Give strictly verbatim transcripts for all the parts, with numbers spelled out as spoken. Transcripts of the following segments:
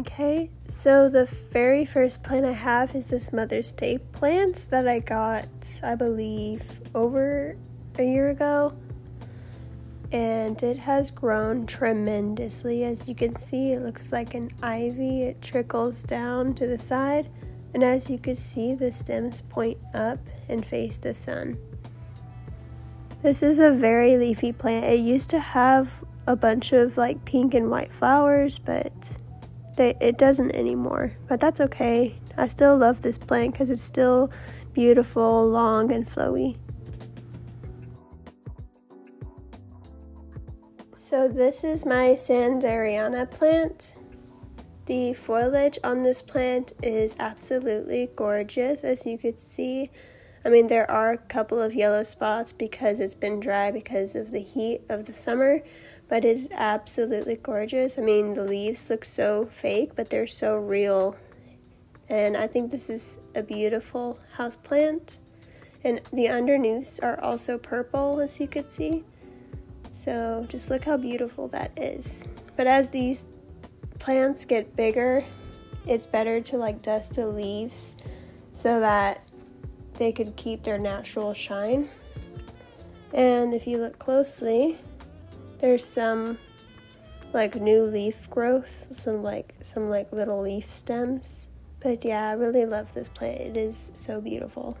Okay, so the very first plant I have is this Mother's Day plant that I got, I believe, over a year ago. And it has grown tremendously. As you can see, it looks like an ivy. It trickles down to the side, and as you can see, the stems point up and face the sun. This is a very leafy plant. It used to have a bunch of like pink and white flowers, but they, it doesn't anymore, but that's okay. I still love this plant because it's still beautiful, long, and flowy. So this is my sansevieria plant. The foliage on this plant is absolutely gorgeous, as you could see. I mean, there are a couple of yellow spots because it's been dry because of the heat of the summer, but it is absolutely gorgeous. I mean, the leaves look so fake, but they're so real. And I think this is a beautiful house plant. And the underneaths are also purple, as you could see. So just look how beautiful that is. But as these plants get bigger, it's better to like dust the leaves so that they could keep their natural shine. And if you look closely, there's some like new leaf growth, some like some like little leaf stems. But yeah, I really love this plant. It is so beautiful.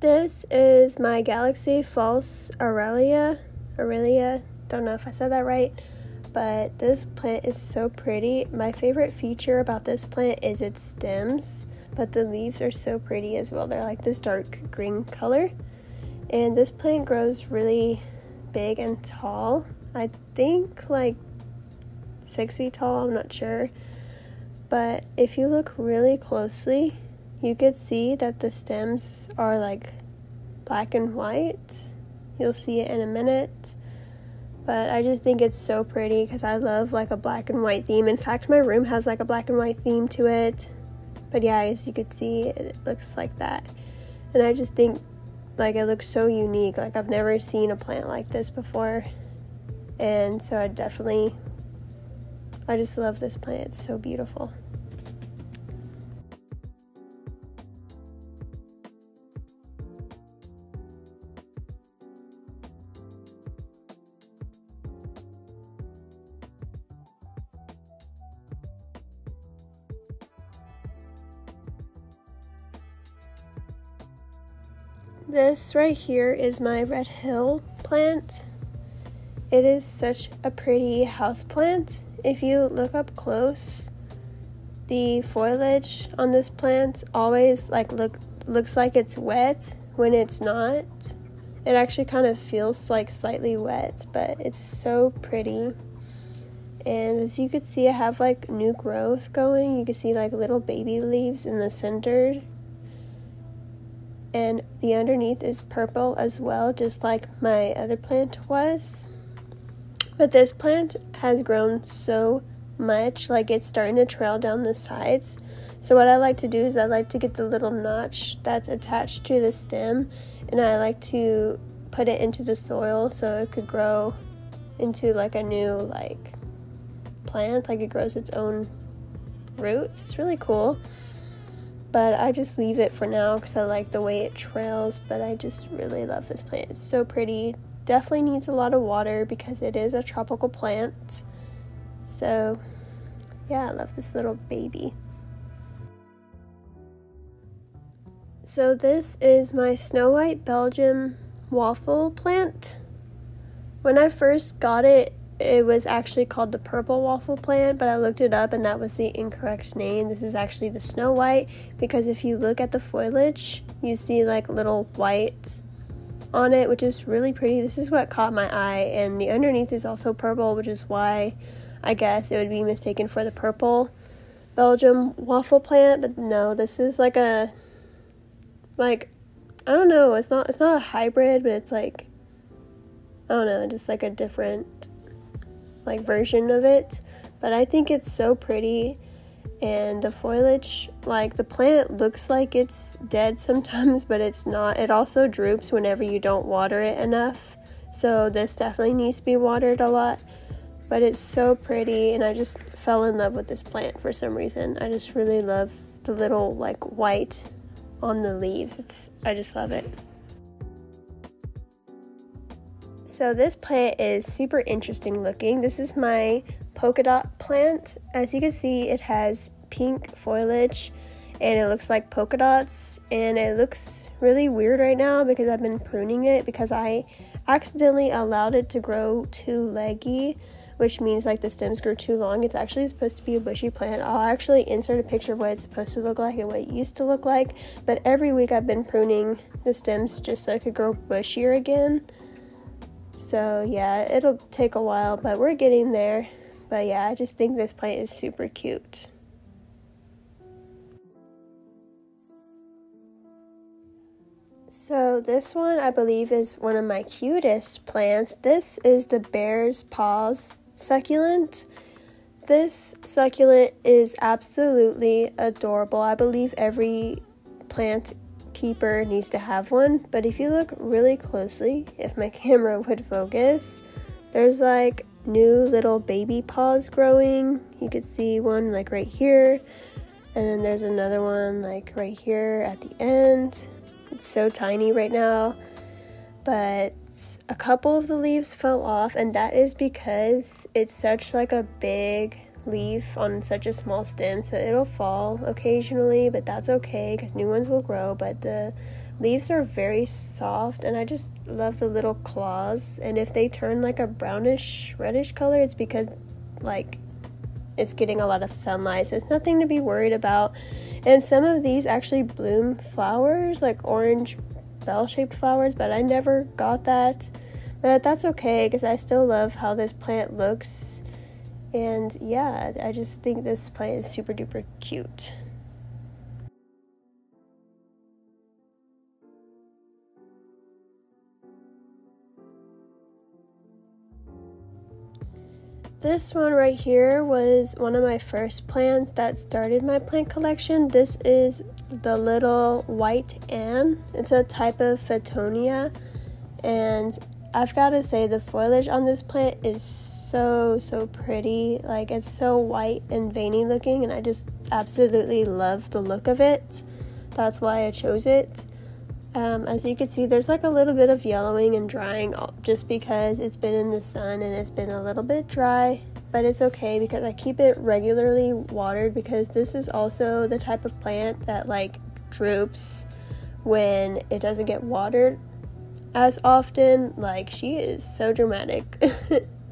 This is my Galaxy False Aurelia, Aurelia, don't know if I said that right, but this plant is so pretty. My favorite feature about this plant is its stems, but the leaves are so pretty as well. They're like this dark green color, and this plant grows really big and tall. I think like six feet tall, I'm not sure, but if you look really closely, you could see that the stems are like black and white. You'll see it in a minute. But I just think it's so pretty because I love like a black and white theme. In fact, my room has like a black and white theme to it. But yeah, as you could see, it looks like that. And I just think like it looks so unique. Like I've never seen a plant like this before. And so I definitely, I just love this plant. It's so beautiful. This right here is my Red Hill plant. It is such a pretty house plant. If you look up close, the foliage on this plant always like look looks like it's wet when it's not. It actually kind of feels like slightly wet, but it's so pretty. And as you can see, I have like new growth going. You can see like little baby leaves in the center. And the underneath is purple as well, just like my other plant was. But this plant has grown so much, like it's starting to trail down the sides. So what I like to do is I like to get the little notch that's attached to the stem, and I like to put it into the soil so it could grow into like a new like plant, like it grows its own roots. It's really cool. But I just leave it for now because I like the way it trails, but I just really love this plant. It's so pretty. Definitely needs a lot of water because it is a tropical plant. So yeah, I love this little baby. So this is my Snow White Belgium waffle plant. When I first got it, it was actually called the purple waffle plant, but I looked it up and that was the incorrect name. This is actually the Snow White, because if you look at the foliage, you see like little whites on it, which is really pretty. This is what caught my eye, and the underneath is also purple, which is why I guess it would be mistaken for the purple Belgium waffle plant. But no, this is like a, like, I don't know, it's not, it's not a hybrid, but it's like, I don't know, just like a different like version of it. But I think it's so pretty, and the foliage, like the plant looks like it's dead sometimes, but it's not. It also droops whenever you don't water it enough, so this definitely needs to be watered a lot. But it's so pretty, and I just fell in love with this plant for some reason. I just really love the little like white on the leaves. It's I just love it. So this plant is super interesting looking. This is my polka dot plant. As you can see, it has pink foliage and it looks like polka dots, and it looks really weird right now because I've been pruning it because I accidentally allowed it to grow too leggy, which means like the stems grew too long. It's actually supposed to be a bushy plant. I'll actually insert a picture of what it's supposed to look like and what it used to look like, but every week I've been pruning the stems just so it could grow bushier again. So yeah, it'll take a while, but we're getting there. But yeah, I just think this plant is super cute. So this one I believe is one of my cutest plants. This is the Bear's Paws succulent. This succulent is absolutely adorable. I believe every plant keeper needs to have one, but if you look really closely, if my camera would focus, there's like new little baby paws growing. You could see one like right here, and then there's another one like right here at the end. It's so tiny right now, but a couple of the leaves fell off, and that is because it's such like a big leaf on such a small stem, so it'll fall occasionally, but that's okay because new ones will grow. But the leaves are very soft, and I just love the little claws, and if they turn like a brownish reddish color, it's because like it's getting a lot of sunlight, so it's nothing to be worried about. And some of these actually bloom flowers, like orange bell-shaped flowers, but I never got that. But that's okay because I still love how this plant looks. And yeah, I just think this plant is super duper cute. This one right here was one of my first plants that started my plant collection. This is the little white Ann. It's a type of Fittonia, and I've got to say the foliage on this plant is so, so pretty. Like, it's so white and veiny looking, and I just absolutely love the look of it. That's why I chose it. Um, as you can see, there's like a little bit of yellowing and drying just because it's been in the sun and it's been a little bit dry, but it's okay because I keep it regularly watered because this is also the type of plant that like droops when it doesn't get watered as often. Like, she is so dramatic.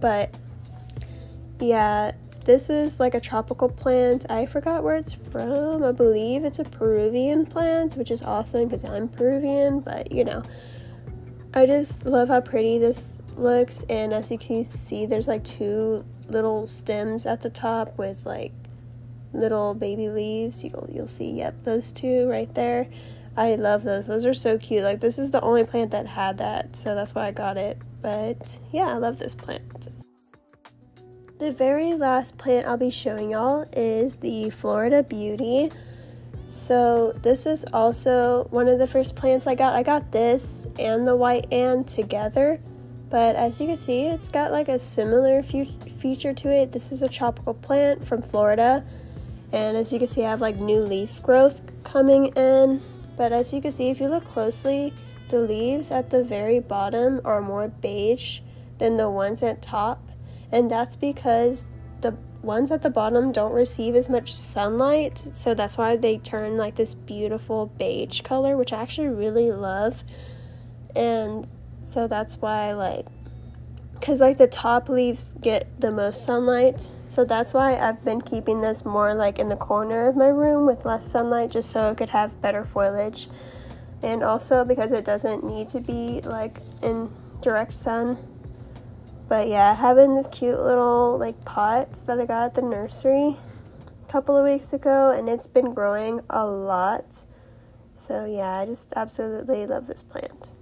But yeah, this is like a tropical plant. I forgot where it's from. I believe it's a Peruvian plant, which is awesome because I'm Peruvian, but you know. I just love how pretty this looks, and as you can see, there's like two little stems at the top with like little baby leaves. You'll, you'll see, yep, those two right there. I love those. Those are so cute. Like, this is the only plant that had that, so that's why I got it. But yeah, I love this plant. The very last plant I'll be showing y'all is the Florida Beauty. So this is also one of the first plants I got. I got this and the white Ann together, but as you can see, it's got like a similar fe feature to it. This is a tropical plant from Florida, and as you can see, I have like new leaf growth coming in. But as you can see, if you look closely, the leaves at the very bottom are more beige than the ones at top. And that's because the ones at the bottom don't receive as much sunlight, so that's why they turn like this beautiful beige color, which I actually really love. And so that's why, like, because like the top leaves get the most sunlight, so that's why I've been keeping this more like in the corner of my room with less sunlight, just so it could have better foliage, and also because it doesn't need to be like in direct sun. But yeah, having this cute little like pots that I got at the nursery a couple of weeks ago, and it's been growing a lot. So yeah, I just absolutely love this plant.